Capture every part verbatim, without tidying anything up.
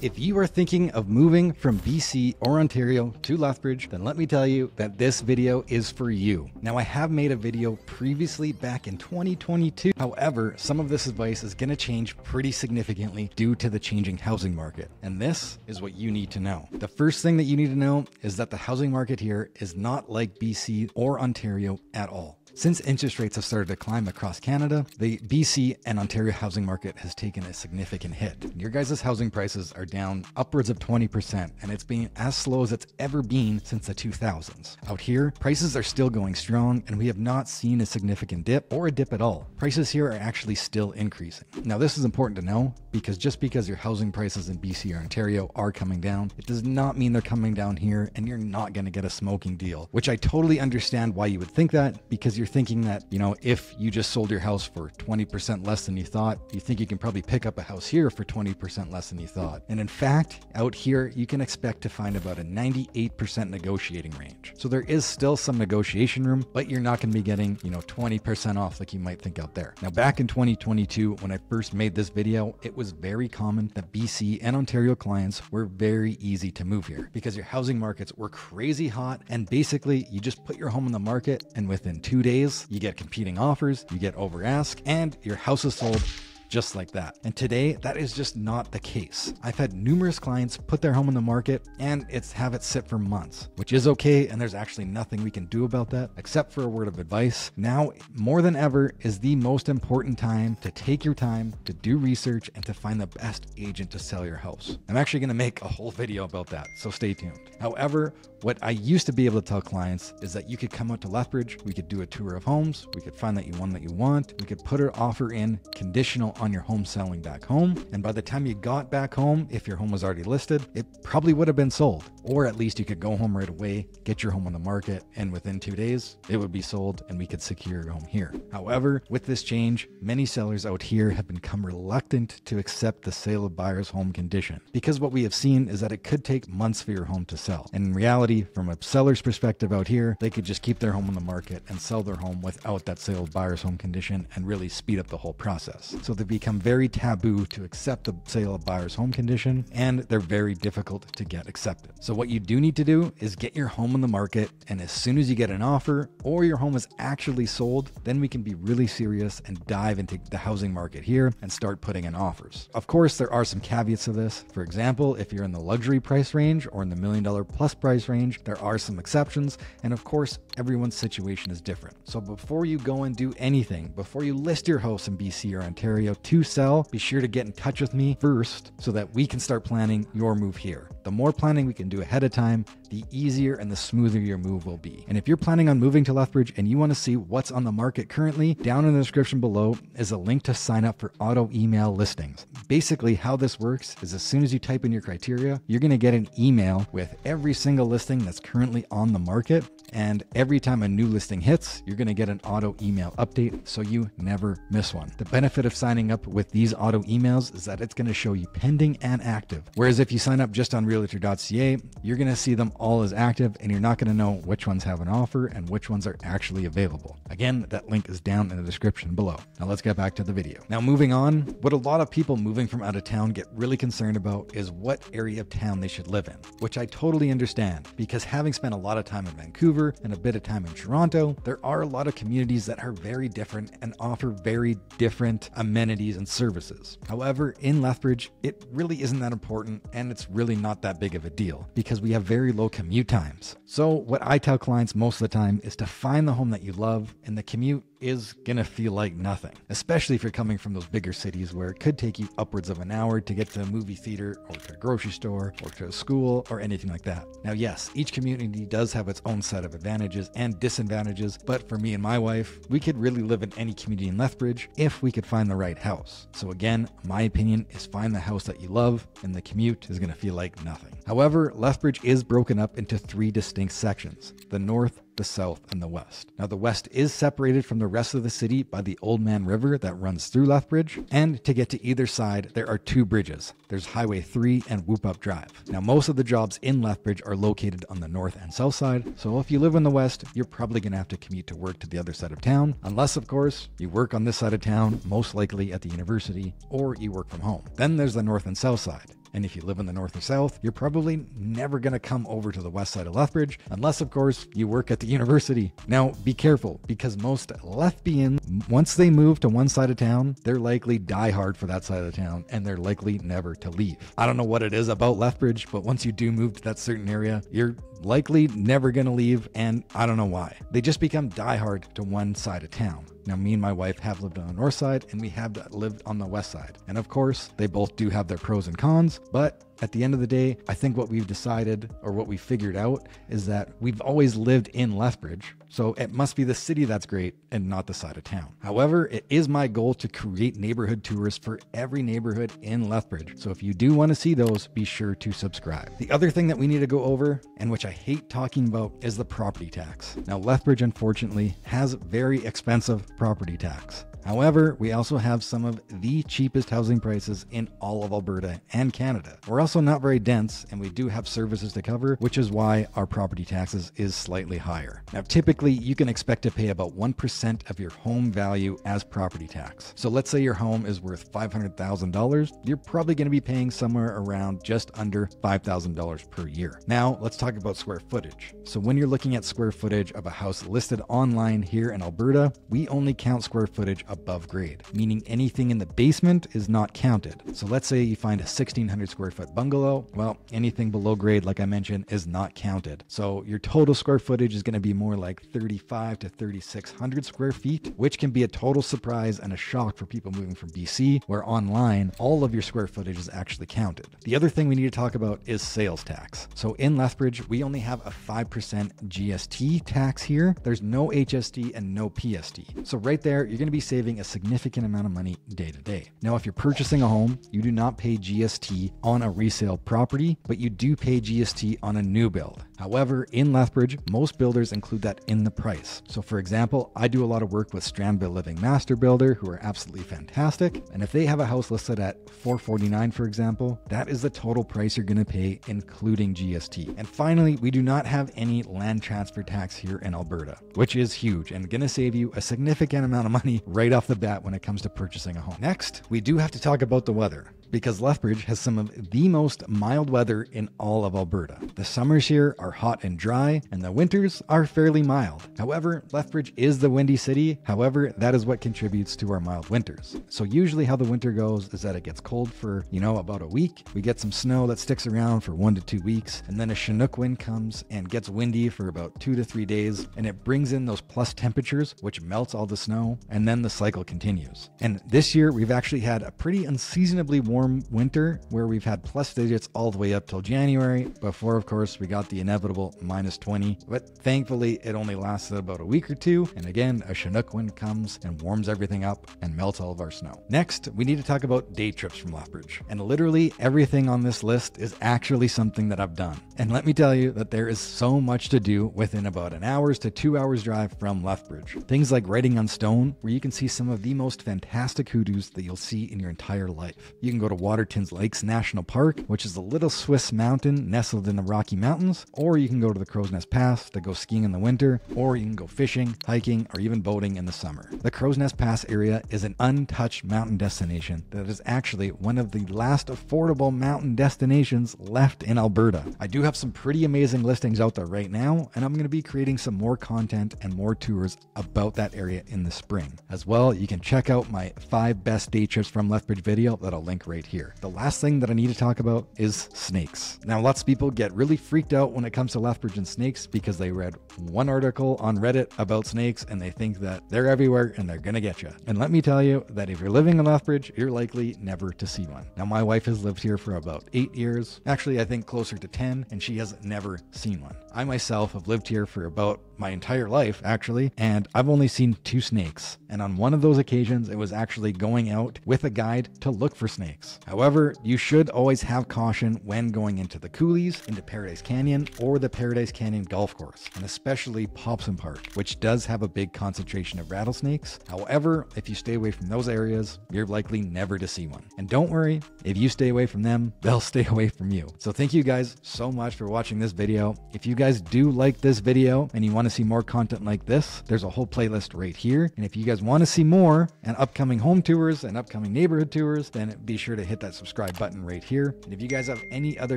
If you are thinking of moving from B C or Ontario to Lethbridge, then let me tell you that this video is for you. Now, I have made a video previously back in twenty twenty-two. However, some of this advice is going to change pretty significantly due to the changing housing market. And this is what you need to know. The first thing that you need to know is that the housing market here is not like B C or Ontario at all. Since interest rates have started to climb across Canada, the B C and Ontario housing market has taken a significant hit. Your guys' housing prices are down upwards of twenty percent, and it's been as slow as it's ever been since the two thousands. Out here, prices are still going strong, and we have not seen a significant dip or a dip at all. Prices here are actually still increasing. Now, this is important to know, because just because your housing prices in B C or Ontario are coming down, it does not mean they're coming down here, and you're not going to get a smoking deal, which I totally understand why you would think that, because you're thinking that, you know, if you just sold your house for twenty percent less than you thought, you think you can probably pick up a house here for twenty percent less than you thought. And in fact, out here, you can expect to find about a ninety-eight percent negotiating range. So there is still some negotiation room, but you're not going to be getting, you know, twenty percent off like you might think out there. Now, back in twenty twenty-two, when I first made this video, it was very common that B C and Ontario clients were very easy to move here because your housing markets were crazy hot. And basically, you just put your home on the market, and within two days, you get competing offers, you get over ask, and your house is sold just like that. And today, that is just not the case. I've had numerous clients put their home on the market and it's have it sit for months, which is okay. And there's actually nothing we can do about that except for a word of advice. Now, more than ever, is the most important time to take your time to do research and to find the best agent to sell your house. I'm actually going to make a whole video about that, so stay tuned. However, what I used to be able to tell clients is that you could come out to Lethbridge, we could do a tour of homes, we could find that you one that you want, we could put an offer in conditional on your home selling back home. And by the time you got back home, if your home was already listed, it probably would have been sold. Or at least you could go home right away, get your home on the market, and within two days, it would be sold and we could secure your home here. However, with this change, many sellers out here have become reluctant to accept the sale of buyer's home condition, because what we have seen is that it could take months for your home to sell. And in reality, from a seller's perspective out here, they could just keep their home on the market and sell their home without that sale of buyer's home condition and really speed up the whole process. So they become very taboo to accept the sale of buyer's home condition, and they're very difficult to get accepted. So what you do need to do is get your home on the market, and as soon as you get an offer or your home is actually sold, then we can be really serious and dive into the housing market here and start putting in offers. Of course, there are some caveats to this. For example, if you're in the luxury price range or in the million dollar plus price range, there are some exceptions, and of course, everyone's situation is different. So before you go and do anything, before you list your house in B C or Ontario to sell, be sure to get in touch with me first so that we can start planning your move here. The more planning we can do ahead of time, the easier and the smoother your move will be. And if you're planning on moving to Lethbridge and you want to see what's on the market currently, down in the description below is a link to sign up for auto email listings. Basically, how this works is as soon as you type in your criteria, you're going to get an email with every single listing that's currently on the market, and every time a new listing hits, you're going to get an auto email update so you never miss one. The benefit of signing up with these auto emails is that it's going to show you pending and active, whereas if you sign up just on Realtor dot C A, you're going to see them all as active and you're not going to know which ones have an offer and which ones are actually available. Again, that link is down in the description below. Now let's get back to the video. Now moving on, what a lot of people moving from out of town get really concerned about is what area of town they should live in, which I totally understand, because having spent a lot of time in Vancouver and a bit of time in Toronto, there are a lot of communities that are very different and offer very different amenities and services. However, in Lethbridge, it really isn't that important, and it's really not that big of a deal because we have very low commute times. So what I tell clients most of the time is to find the home that you love, and the commute is gonna feel like nothing, especially if you're coming from those bigger cities where it could take you upwards of an hour to get to a movie theater or to a grocery store or to a school or anything like that. Now, yes, each community does have its own set of advantages and disadvantages, but for me and my wife, we could really live in any community in Lethbridge if we could find the right house. So again, my opinion is find the house that you love, and the commute is gonna feel like nothing. However, Lethbridge is broken up into three distinct sections: the north, the south, and the west. Now, the west is separated from the rest of the city by the Old Man River that runs through Lethbridge, and to get to either side, there are two bridges. There's Highway three and Whoop-Up Drive. Now, most of the jobs in Lethbridge are located on the north and south side, so if you live in the west, you're probably going to have to commute to work to the other side of town, unless, of course, you work on this side of town, most likely at the university, or you work from home. Then there's the north and south side. And if you live in the north or south, you're probably never going to come over to the west side of Lethbridge, unless of course you work at the university. Now be careful, because most Lethbians, once they move to one side of town, they're likely die hard for that side of the town, and they're likely never to leave. I don't know what it is about Lethbridge, but once you do move to that certain area, you're likely never going to leave, and I don't know why. They just become diehard to one side of town. Now, me and my wife have lived on the north side, and we have lived on the west side. And of course, they both do have their pros and cons, but at the end of the day, I think what we've decided, or what we figured out, is that we've always lived in Lethbridge, so it must be the city that's great and not the side of town. However, it is my goal to create neighborhood tours for every neighborhood in Lethbridge. So if you do want to see those, be sure to subscribe. The other thing that we need to go over, and which I hate talking about, is the property tax. Now, Lethbridge, unfortunately, has very expensive property tax. However, we also have some of the cheapest housing prices in all of Alberta and Canada. We're also not very dense, and we do have services to cover, which is why our property taxes is slightly higher. Now, typically you can expect to pay about one percent of your home value as property tax. So let's say your home is worth five hundred thousand dollars. You're probably going to be paying somewhere around just under five thousand dollars per year. Now let's talk about square footage. So when you're looking at square footage of a house listed online here in Alberta, we only count square footage above grade, meaning anything in the basement is not counted. So let's say you find a sixteen hundred square foot bungalow. Well, anything below grade, like I mentioned, is not counted. So your total square footage is going to be more like thirty-five to thirty-six hundred square feet, which can be a total surprise and a shock for people moving from B C, where online all of your square footage is actually counted. The other thing we need to talk about is sales tax. So in Lethbridge, we only have a five percent G S T tax here. There's no H S T and no P S T. So right there, you're going to be saving saving a significant amount of money day to day. Now, if you're purchasing a home, you do not pay G S T on a resale property, but you do pay G S T on a new build. However, in Lethbridge, most builders include that in the price. So for example, I do a lot of work with Strandville Living Master Builder, who are absolutely fantastic. And if they have a house listed at four forty-nine, for example, that is the total price you're going to pay, including G S T. And finally, we do not have any land transfer tax here in Alberta, which is huge and going to save you a significant amount of money right off the bat when it comes to purchasing a home. Next, we do have to talk about the weather, because Lethbridge has some of the most mild weather in all of Alberta. The summers here are hot and dry, and the winters are fairly mild. However, Lethbridge is the windy city. However, that is what contributes to our mild winters. So usually how the winter goes is that it gets cold for, you know, about a week. We get some snow that sticks around for one to two weeks, and then a Chinook wind comes and gets windy for about two to three days, and it brings in those plus temperatures, which melts all the snow, and then the cycle continues. And this year, we've actually had a pretty unseasonably warm warm winter, where we've had plus digits all the way up till January, before of course we got the inevitable minus twenty, but thankfully it only lasted about a week or two, and again a Chinook wind comes and warms everything up and melts all of our snow. Next, we need to talk about day trips from Lethbridge, and literally everything on this list is actually something that I've done, and let me tell you that there is so much to do within about an hour's to two hours drive from Lethbridge. Things like Writing on Stone, where you can see some of the most fantastic hoodoos that you'll see in your entire life. You can go to Waterton Lakes National Park, which is a little Swiss mountain nestled in the Rocky Mountains, or you can go to the Crow's Nest Pass to go skiing in the winter, or you can go fishing, hiking, or even boating in the summer. The Crow's Nest Pass area is an untouched mountain destination that is actually one of the last affordable mountain destinations left in Alberta. I do have some pretty amazing listings out there right now, and I'm going to be creating some more content and more tours about that area in the spring. As well, you can check out my five best day trips from Lethbridge video that I'll link right here. The last thing that I need to talk about is snakes. Now, lots of people get really freaked out when it comes to Lethbridge and snakes, because they read one article on Reddit about snakes and they think that they're everywhere and they're gonna get you. And let me tell you that if you're living in Lethbridge, you're likely never to see one. Now, my wife has lived here for about eight years, actually I think closer to ten, and she has never seen one. I myself have lived here for about my entire life actually, and I've only seen two snakes, and on one of those occasions it was actually going out with a guide to look for snakes. However, you should always have caution when going into the coulees, into Paradise Canyon, or for the Paradise Canyon Golf Course, and especially Popson Park, which does have a big concentration of rattlesnakes. However, if you stay away from those areas, you're likely never to see one. And don't worry, if you stay away from them, they'll stay away from you. So thank you guys so much for watching this video. If you guys do like this video and you want to see more content like this, there's a whole playlist right here. And if you guys want to see more and upcoming home tours and upcoming neighborhood tours, then be sure to hit that subscribe button right here. And if you guys have any other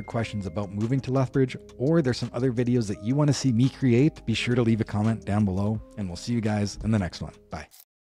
questions about moving to Lethbridge, or there's some other videos that you want to see me create, be sure to leave a comment down below, and we'll see you guys in the next one. Bye.